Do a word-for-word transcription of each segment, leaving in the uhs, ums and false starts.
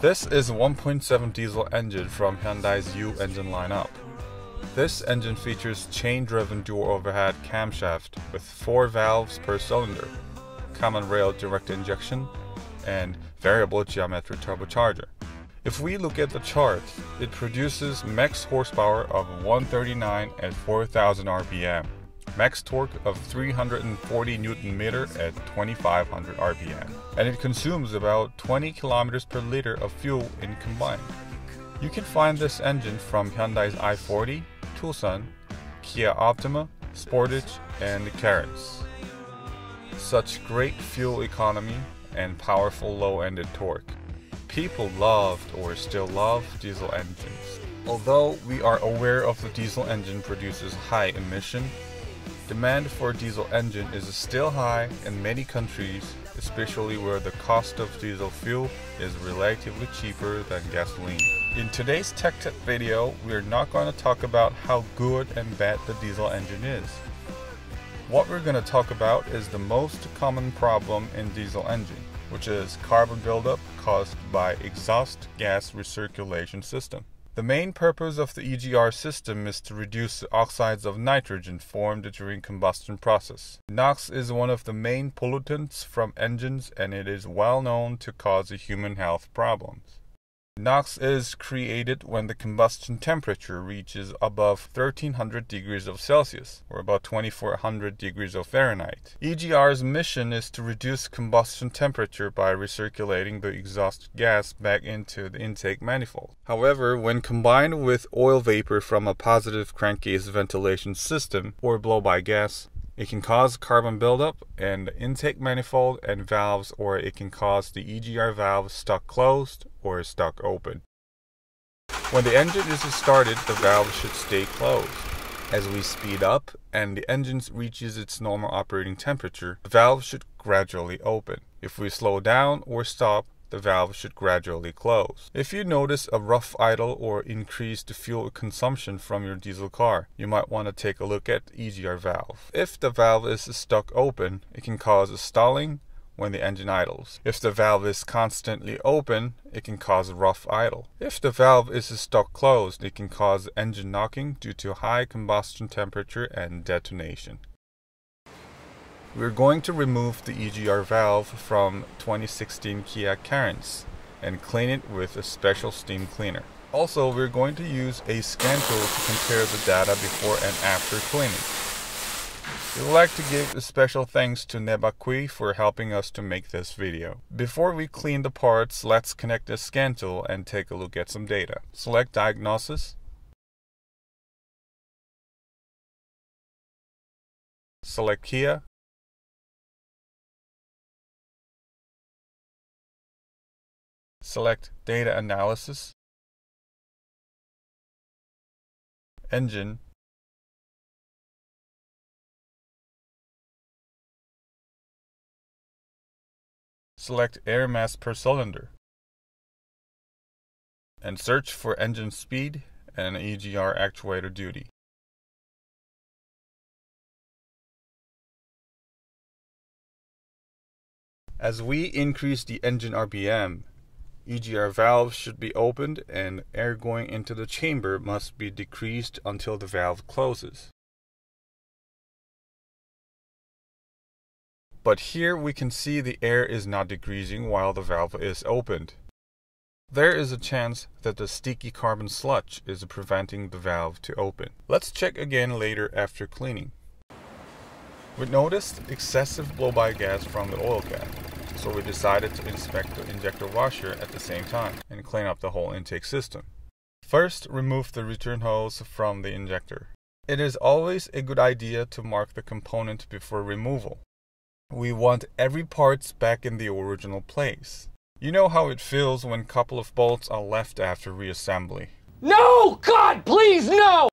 This is a one point seven diesel engine from Hyundai's U engine lineup. This engine features chain-driven dual-overhead camshaft with four valves per cylinder, common rail direct injection, and variable geometry turbocharger. If we look at the chart, it produces max horsepower of one thirty-nine at four thousand R P M, max torque of three hundred forty newton-meter at twenty-five hundred R P M, and it consumes about twenty kilometers per liter of fuel in combined. You can find this engine from Hyundai's i forty, Tucson, Kia Optima, Sportage, and Carens. Such great fuel economy and powerful low-ended torque. People loved or still love diesel engines. Although we are aware of the diesel engine produces high emission, demand for a diesel engine is still high in many countries, especially where the cost of diesel fuel is relatively cheaper than gasoline. In today's tech tip video, we're not going to talk about how good and bad the diesel engine is. What we're going to talk about is the most common problem in diesel engine, which is carbon buildup caused by exhaust gas recirculation system. The main purpose of the E G R system is to reduce the oxides of nitrogen formed during combustion process. NOx is one of the main pollutants from engines, and it is well known to cause human health problems. NOx is created when the combustion temperature reaches above thirteen hundred degrees of Celsius, or about twenty-four hundred degrees of Fahrenheit. E G R's mission is to reduce combustion temperature by recirculating the exhaust gas back into the intake manifold. However, when combined with oil vapor from a positive crankcase ventilation system, or blow-by gas, it can cause carbon buildup in the intake manifold and valves, or it can cause the E G R valve stuck closed or stuck open. When the engine is started, the valve should stay closed. As we speed up and the engine reaches its normal operating temperature, the valve should gradually open. If we slow down or stop, the valve should gradually close. If you notice a rough idle or increased fuel consumption from your diesel car, you might want to take a look at the E G R valve. If the valve is stuck open, it can cause a stalling when the engine idles. If the valve is constantly open, it can cause a rough idle. If the valve is stuck closed, it can cause engine knocking due to high combustion temperature and detonation. We're going to remove the E G R valve from twenty sixteen Kia Carens and clean it with a special steam cleaner. Also, we're going to use a scan tool to compare the data before and after cleaning. We would like to give a special thanks to Nebaquee for helping us to make this video. Before we clean the parts, let's connect the scan tool and take a look at some data. Select Diagnosis. Select Kia. Select Data Analysis, Engine, select Air Mass per Cylinder, and search for engine speed and E G R actuator duty. As we increase the engine R P M, E G R valve should be opened and air going into the chamber must be decreased until the valve closes. But here we can see the air is not decreasing while the valve is opened. There is a chance that the sticky carbon sludge is preventing the valve to open. Let's check again later after cleaning. We noticed excessive blow-by gas from the oil cap. So we decided to inspect the injector washer at the same time and clean up the whole intake system. First, remove the return hose from the injector. It is always a good idea to mark the component before removal. We want every part back in the original place. You know how it feels when a couple of bolts are left after reassembly. No! God, please, no!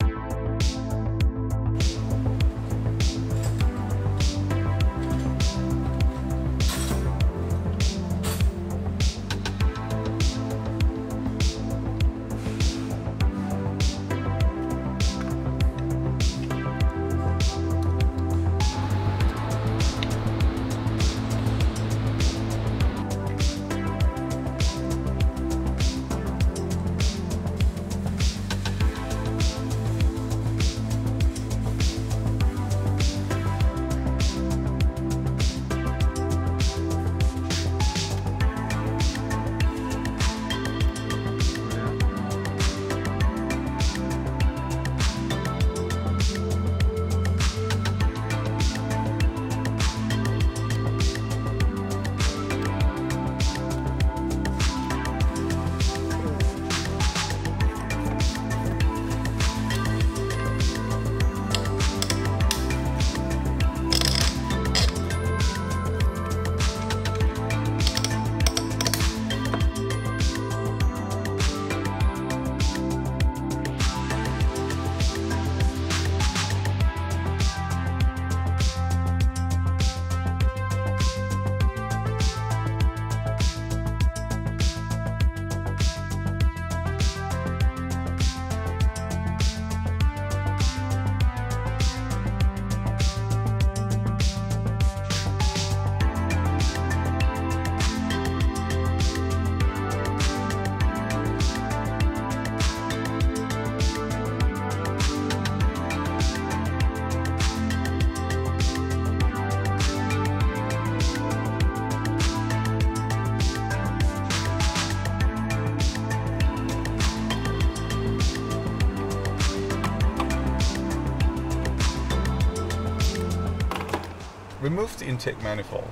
Remove the intake manifold.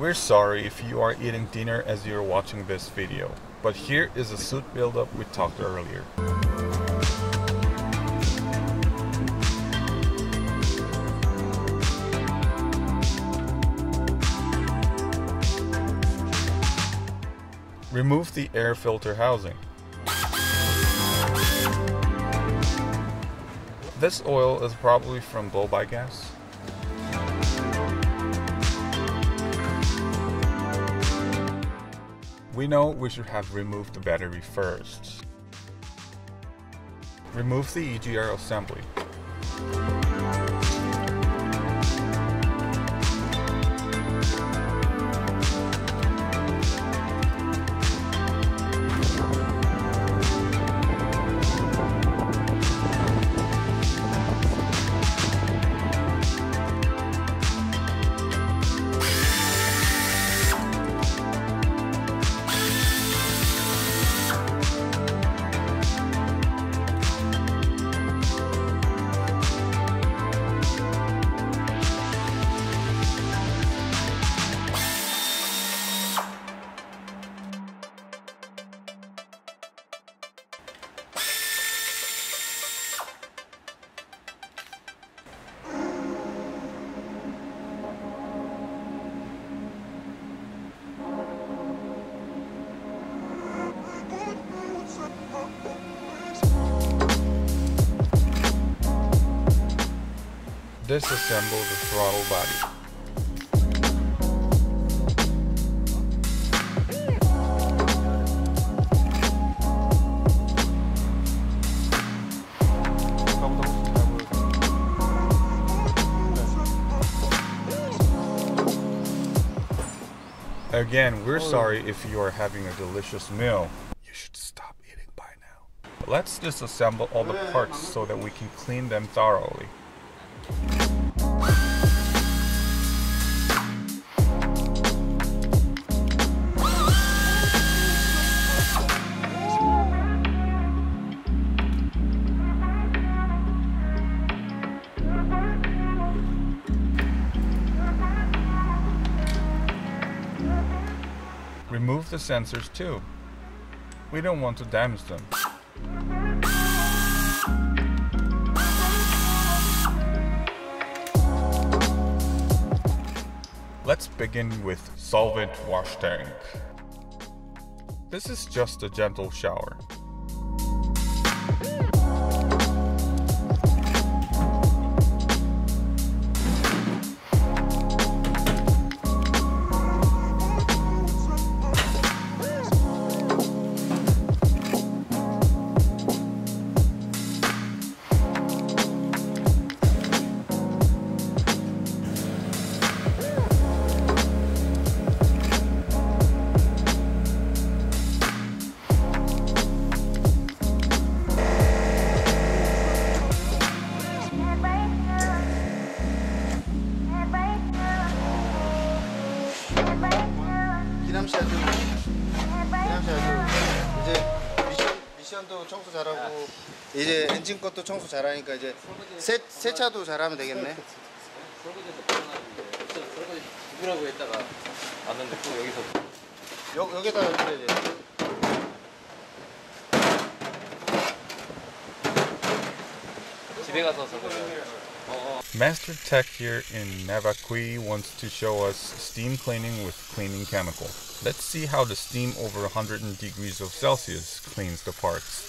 We're sorry if you are eating dinner as you're watching this video, but here is a soot buildup we talked earlier. Remove the air filter housing. This oil is probably from blow-by gas. We know we should have removed the battery first. Remove the E G R assembly. Disassemble the throttle body. Again, we're sorry if you are having a delicious meal. You should stop eating by now. Let's disassemble all the parts so that we can clean them thoroughly. Remove the sensors too. We don't want to damage them. Let's begin with solvent wash tank. This is just a gentle shower. 청소 잘하고 이제 엔진 것도 청소 잘하니까 이제 세 세차도 잘하면 되겠네. 설거지 누구라고 했다가 왔는데 또 여기서 여 여기다가 이제 집에 가서 Master Tech here in Nebaquee wants to show us steam cleaning with cleaning chemical. Let's see how the steam over one hundred degrees of Celsius cleans the parts.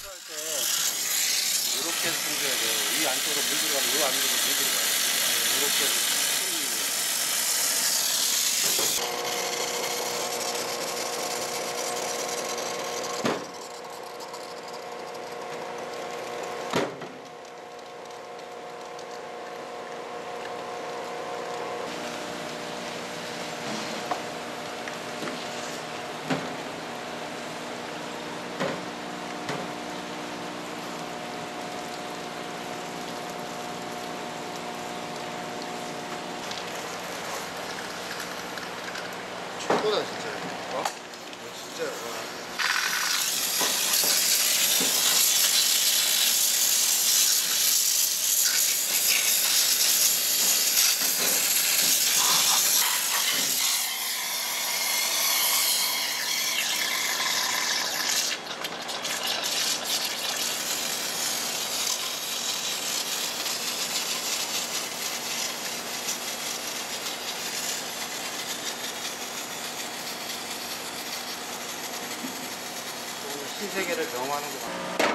不能是这样，啊，是这样啊。시세계를 경험하는 거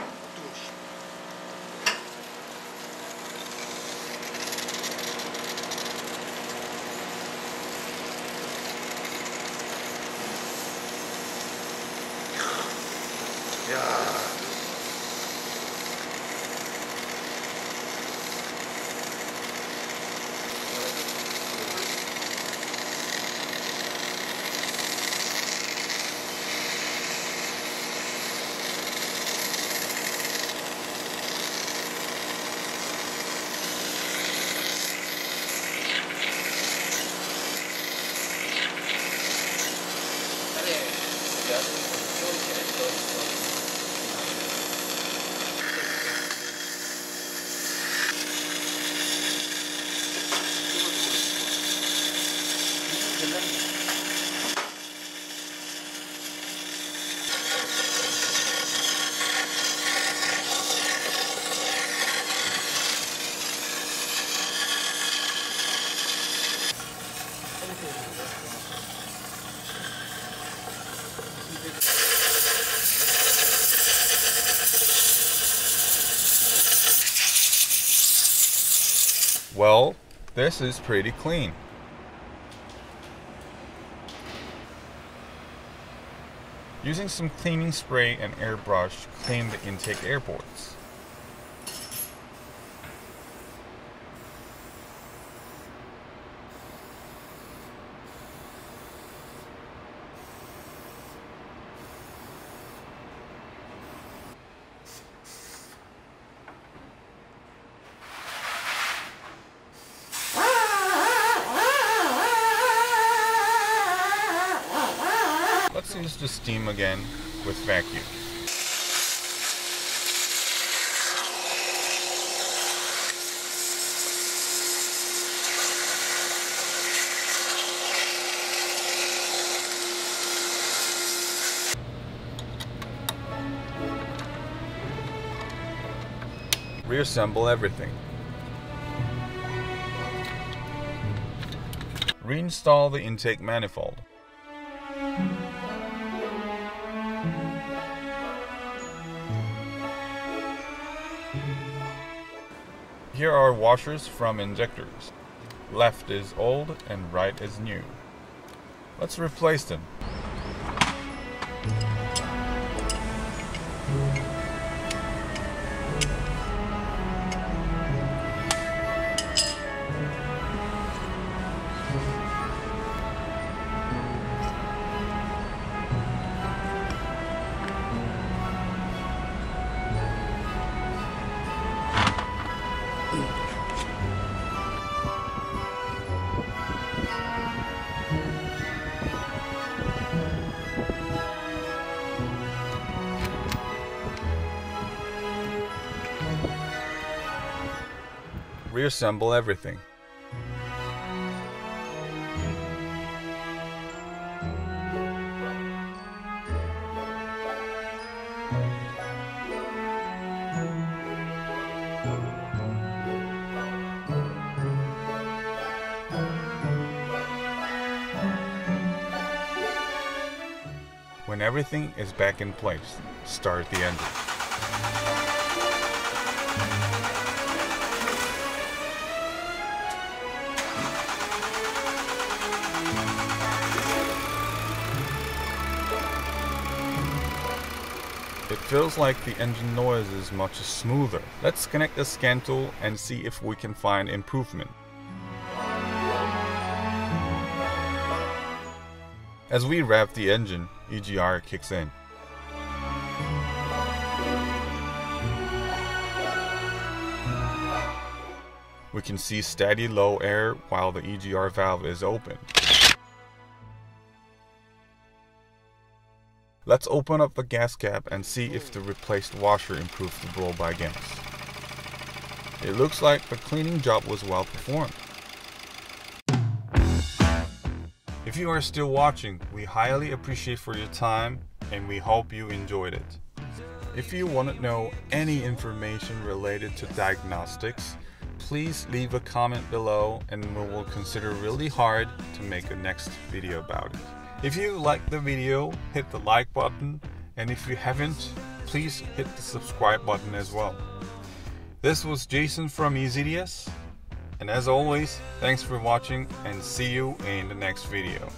Well, this is pretty clean. Using some cleaning spray and airbrush to clean the intake air boards. Let's use the steam again with vacuum. Reassemble everything. Reinstall the intake manifold. Here are washers from injectors. Left is old and right is new. Let's replace them. Reassemble everything. When everything is back in place, start the engine. It feels like the engine noise is much smoother. Let's connect the scan tool and see if we can find improvement. As we rev the engine, E G R kicks in. We can see steady low air while the E G R valve is open. Let's open up the gas cap and see if the replaced washer improved the blow by gas. It looks like the cleaning job was well performed. If you are still watching, we highly appreciate for your time and we hope you enjoyed it. If you want to know any information related to diagnostics, please leave a comment below and we will consider really hard to make a next video about it. If you liked the video, hit the like button, and if you haven't, please hit the subscribe button as well. This was Jason from E Z D S, and as always, thanks for watching and see you in the next video.